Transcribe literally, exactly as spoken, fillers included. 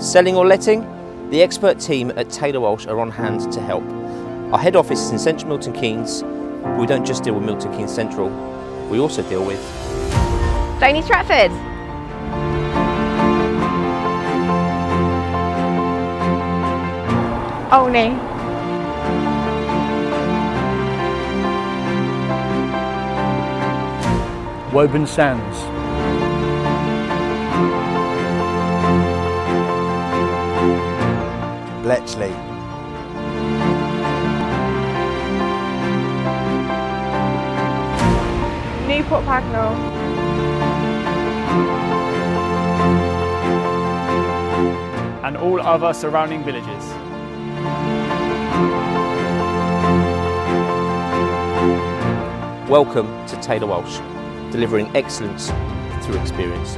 selling or letting, the expert team at Taylor Walsh are on hand to help. Our head office is in central Milton Keynes, but we don't just deal with Milton Keynes Central, we also deal with Stony Stratford. Olney. Woburn Sands. Bletchley. Newport Pagnell. And all other surrounding villages. Welcome to Taylor Walsh, delivering excellence through experience.